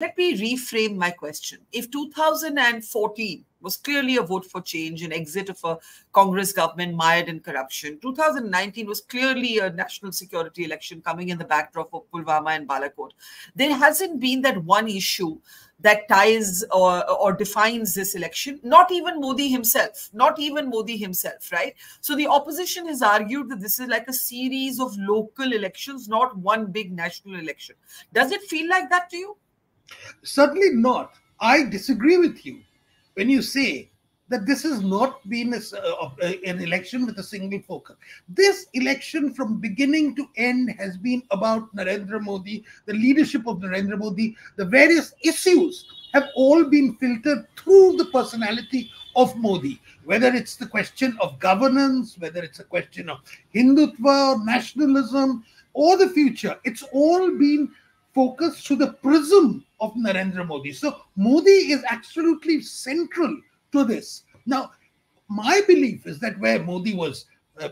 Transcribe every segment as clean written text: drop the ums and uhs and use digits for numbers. Let me reframe my question. If 2014 was clearly a vote for change and exit of a Congress government mired in corruption, 2019 was clearly a national security election coming in the backdrop of Pulwama and Balakot, there hasn't been that one issue that ties or defines this election, not even Modi himself, right? So the opposition has argued that this is like a series of local elections, not one big national election. Does it feel like that to you? Certainly not. I disagree with you when you say that this has not been an election with a single focus. This election from beginning to end has been about Narendra Modi, the leadership of Narendra Modi. The various issues have all been filtered through the personality of Modi, whether it's the question of governance, whether it's a question of Hindutva, nationalism, or the future. It's all been focused through the prism of Narendra Modi. So Modi is absolutely central to this. Now, my belief is that where Modi was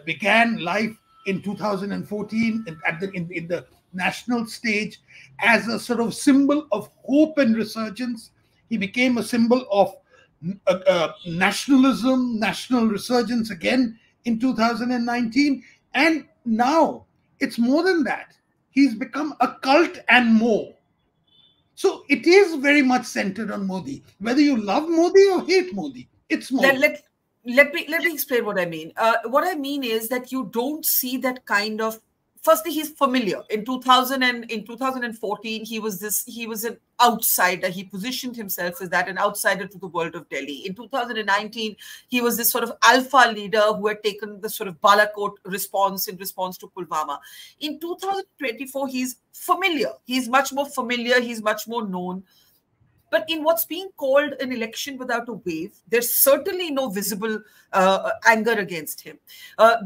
began life in 2014 in the national stage as a sort of symbol of hope and resurgence, he became a symbol of nationalism, national resurgence again in 2019. And now it's more than that. He's become a cult and more. So it is very much centered on Modi. Whether you love Modi or hate Modi, it's Modi. Let me explain what I mean. What I mean is that you don't see that kind of. Firstly, he's familiar. In 2014, he was an outsider. He positioned himself as that, an outsider to the world of Delhi. In 2019, he was this sort of alpha leader who had taken the sort of Balakot response in response to Pulwama. In 2024, he's familiar. He's much more familiar. He's much more known. But in what's being called an election without a wave, there's certainly no visible anger against him.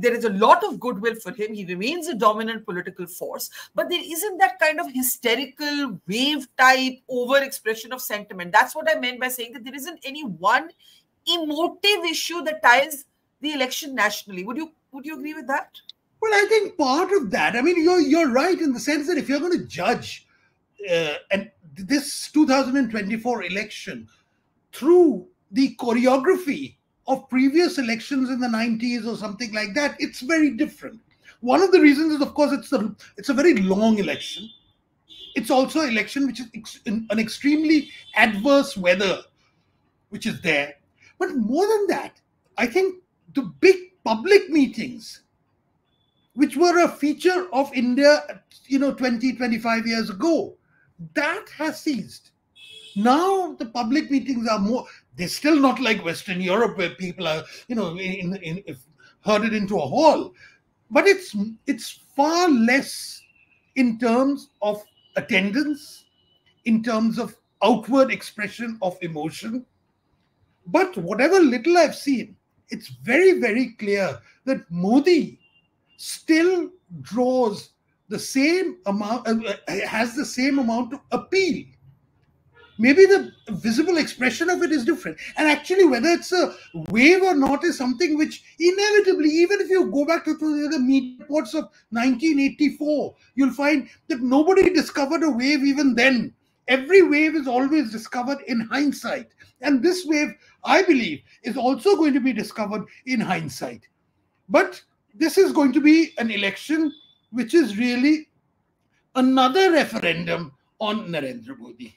There is a lot of goodwill for him. He remains a dominant political force. But there isn't that kind of hysterical wave-type overexpression of sentiment. That's what I meant by saying that there isn't any one emotive issue that ties the election nationally. Would you agree with that? Well, I think part of that. I mean, you're right in the sense that if you're going to judge and this 2024 election through the choreography of previous elections in the 90s or something like that, it's very different. One of the reasons is, of course, it's a very long election. It's also an election which is an extremely adverse weather, which is there. But more than that, I think the big public meetings, which were a feature of India, 20, 25 years ago, that has ceased. Now the public meetings are more, they're still not like Western Europe where people are, herded into a hall. But it's far less in terms of attendance, in terms of outward expression of emotion. But whatever little I've seen, it's very, very clear that Modi still draws the same amount, has the same amount of appeal. Maybe the visible expression of it is different. And actually, whether it's a wave or not is something which inevitably, even if you go back to the media reports of 1984, you'll find that nobody discovered a wave even then. Every wave is always discovered in hindsight. And this wave, I believe, is also going to be discovered in hindsight. But this is going to be an election which is really another referendum on Narendra Modi.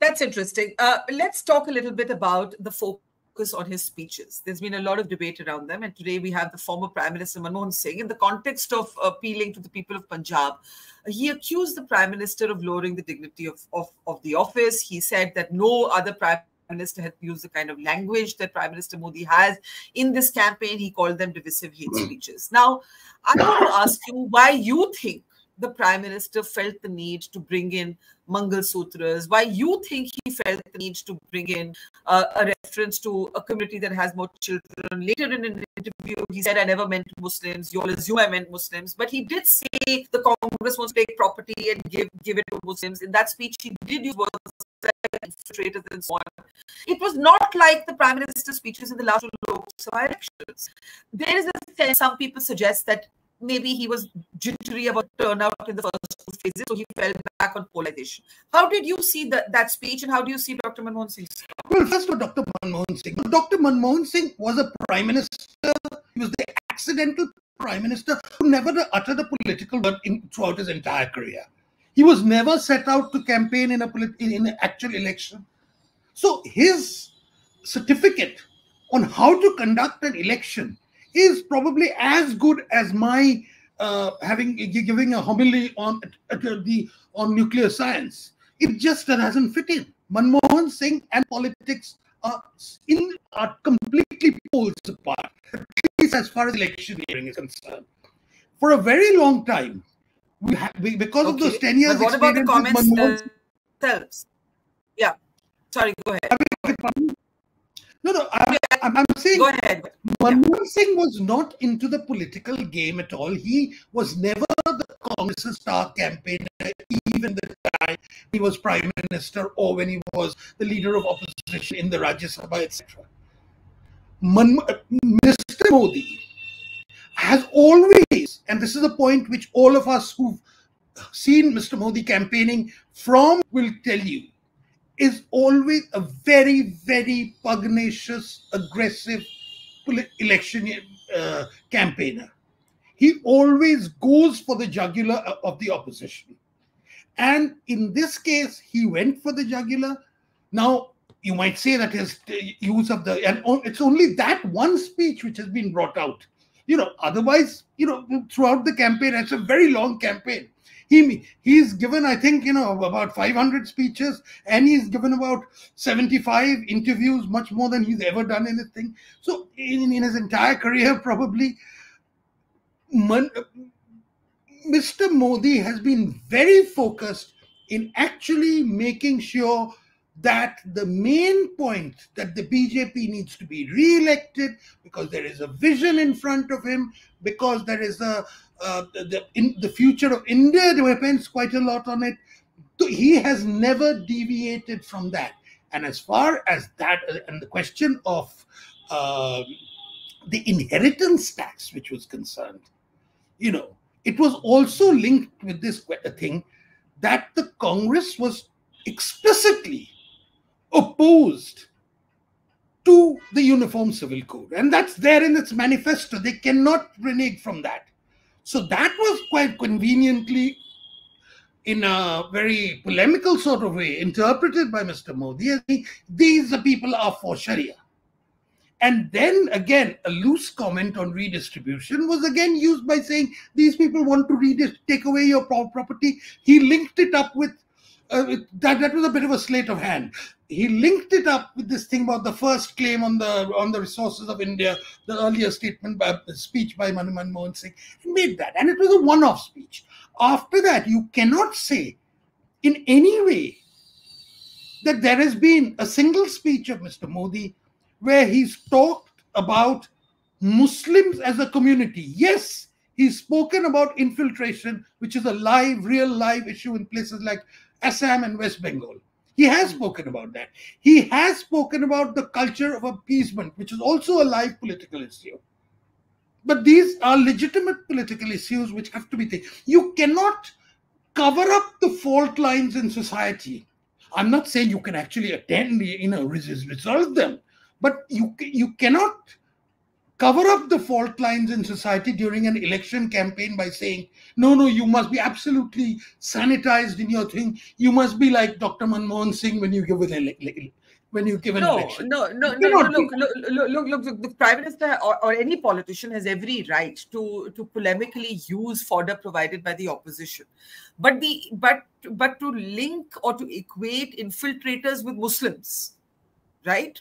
That's interesting. Let's talk a little bit about the focus on his speeches. There's been a lot of debate around them. And today we have the former Prime Minister Manmohan Singh, in the context of appealing to the people of Punjab. He accused the Prime Minister of lowering the dignity of the office. He said that no other Prime Minister had used the kind of language that Prime Minister Modi has in this campaign. He called them divisive hate speeches. Now, I want to ask you why you think the Prime Minister felt the need to bring in Mangal Sutras, why you think he felt the need to bring in a reference to a community that has more children. Later in an interview, he said, I never meant Muslims. You all assume I meant Muslims. But he did say the Congress wants to take property and give it to Muslims. In that speech, he did use words infiltrators and so on. It was not like the Prime Minister's speeches in the last two Lok Sabha elections. There is a sense some people suggest that maybe he was jittery about turnout in the first phases, so he fell back on polarization. How did you see that speech, and how do you see Dr. Manmohan Singh? Well, first of all, Dr. Manmohan Singh. Dr. Manmohan Singh was a prime minister. He was the accidental prime minister who never uttered a political word throughout his entire career. He was never set out to campaign in an actual election. So his certificate on how to conduct an election is probably as good as my giving a homily on nuclear science. It just hasn't fit in. Manmohan Singh and politics are completely poles apart, at least as far as electioneering is concerned. For a very long time, because of those 10 years. But what about the comments themselves? Yeah. Sorry, go ahead. I'm saying Manmohan Singh was not into the political game at all. He was never the Congress's star campaigner, even the time he was prime minister or when he was the leader of opposition in the Rajya Sabha, etc. Mr. Modi has always, and this is a point which all of us who've seen Mr. Modi campaigning from will tell you, is always a very, very pugnacious, aggressive election campaigner. He always goes for the jugular of the opposition. And in this case, he went for the jugular. Now, you might say that his use of the... And it's only that one speech which has been brought out. You know, otherwise, you know, throughout the campaign, it's a very long campaign. He's given, I think, you know, about 500 speeches, and he's given about 75 interviews, much more than he's ever done anything. So in his entire career, probably, Mr. Modi has been very focused in actually making sure that the main point, that the BJP needs to be re-elected because there is a vision in front of him, because there is the future of India depends quite a lot on it. So he has never deviated from that. And as far as that, and the question of the inheritance tax, which was concerned, you know, it was also linked with this thing that the Congress was explicitly opposed to the Uniform Civil Code, and that's there in its manifesto. They cannot renege from that. So that was quite conveniently, in a very polemical sort of way, interpreted by Mr. Modi as these people are for Sharia. And then again, a loose comment on redistribution was again used by saying these people want to take away your property. He linked it up with that was a bit of a sleight of hand. He linked it up with this thing about the first claim on the resources of India, the earlier statement by the speech by Manmohan Singh, and made that. And it was a one-off speech. After that, you cannot say in any way that there has been a single speech of Mr. Modi where he's talked about Muslims as a community. Yes, he's spoken about infiltration, which is a live, real live issue in places like Assam and West Bengal. He has spoken about that. He has spoken about the culture of appeasement, which is also a live political issue. But these are legitimate political issues which have to be taken. You cannot cover up the fault lines in society. I'm not saying you can actually resolve them, but you cannot cover up the fault lines in society during an election campaign by saying, no, you must be absolutely sanitized in your thing. You must be like Dr. Manmohan Singh when you give an election. Look, the Prime Minister or any politician has every right to polemically use fodder provided by the opposition. But to link or to equate infiltrators with Muslims, right?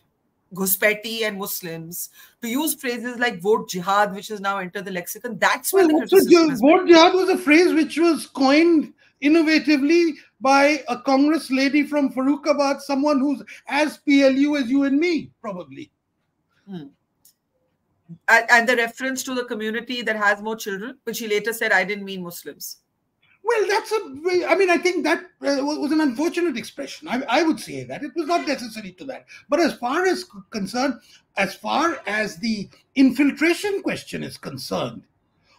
Ghuspeti and Muslims, to use phrases like vote jihad, which has now entered the lexicon. That's where the criticism is. Vote jihad was a phrase which was coined innovatively by a Congress lady from Farrukhabad, someone who's as PLU as you and me, probably. Hmm. And the reference to the community that has more children, which she later said, I didn't mean Muslims. Well, I think that was an unfortunate expression. I would say that. It was not necessary to that. But as far as concerned, as far as the infiltration question is concerned,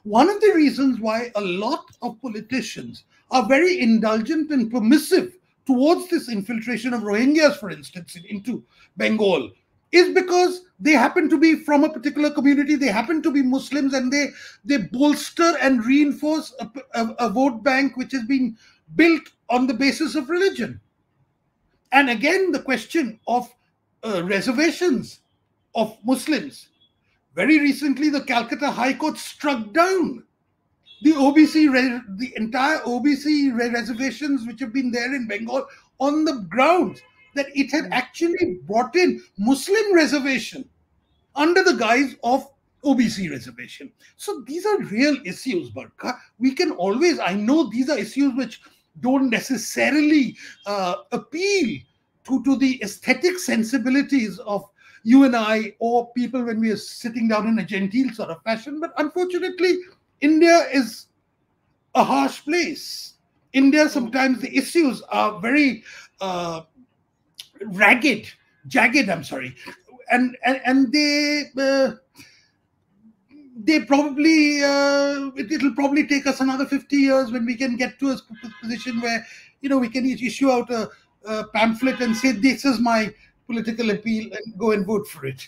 one of the reasons why a lot of politicians are very indulgent and permissive towards this infiltration of Rohingyas, for instance, into Bengal, is because they happen to be from a particular community, they happen to be Muslims, and they bolster and reinforce a vote bank which has been built on the basis of religion. And again, the question of reservations of Muslims. Very recently, the Calcutta High Court struck down the entire OBC reservations which have been there in Bengal on the grounds that it had actually brought in Muslim reservation under the guise of OBC reservation. So these are real issues, Barkha. We can always, I know these are issues which don't necessarily appeal to the aesthetic sensibilities of you and I or people when we are sitting down in a genteel sort of fashion. But unfortunately, India is a harsh place. India, sometimes the issues are very jagged, and they probably it'll probably take us another 50 years when we can get to a position where, you know, we can issue out a pamphlet and say, this is my political appeal, and go and vote for it.